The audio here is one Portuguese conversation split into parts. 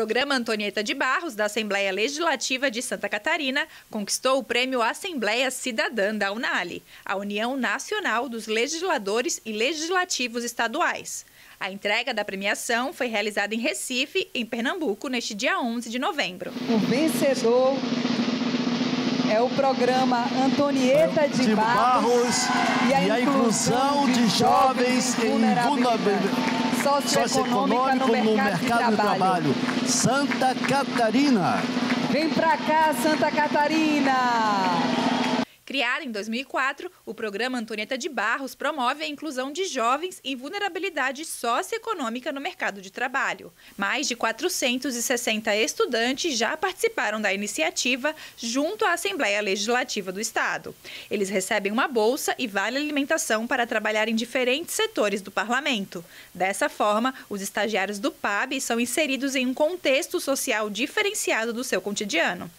Programa Antonieta de Barros, da Assembleia Legislativa de Santa Catarina, conquistou o Prêmio Assembleia Cidadã da UNALE, a União Nacional dos Legisladores e Legislativos Estaduais. A entrega da premiação foi realizada em Recife, em Pernambuco, neste dia 11 de novembro. O vencedor é o Programa Antonieta de Barros e a Inclusão de Jovens em Vulnerabilidade Socioeconômica no mercado de trabalho. Santa Catarina. Vem pra cá, Santa Catarina! Criado em 2004, o Programa Antonieta de Barros promove a inclusão de jovens em vulnerabilidade socioeconômica no mercado de trabalho. Mais de 460 estudantes já participaram da iniciativa junto à Assembleia Legislativa do Estado. Eles recebem uma bolsa e vale alimentação para trabalhar em diferentes setores do parlamento. Dessa forma, os estagiários do PAB são inseridos em um contexto social diferenciado do seu cotidiano.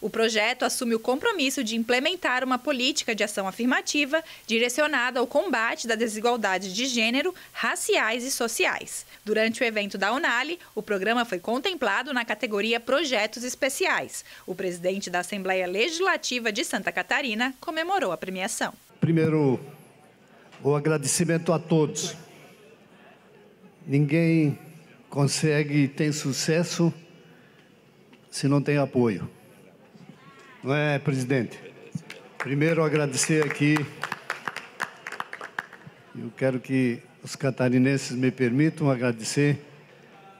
O projeto assume o compromisso de implementar uma política de ação afirmativa direcionada ao combate da desigualdade de gênero, raciais e sociais. Durante o evento da UNALE, o programa foi contemplado na categoria Projetos Especiais. O presidente da Assembleia Legislativa de Santa Catarina comemorou a premiação. Primeiro, o agradecimento a todos. Ninguém consegue ter sucesso se não tem apoio. Não é, presidente? Primeiro, agradecer aqui. Eu quero que os catarinenses me permitam agradecer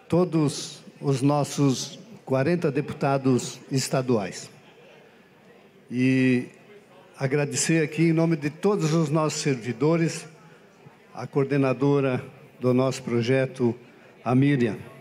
todos os nossos 40 deputados estaduais. E agradecer aqui, em nome de todos os nossos servidores, a coordenadora do nosso projeto, a Miriam.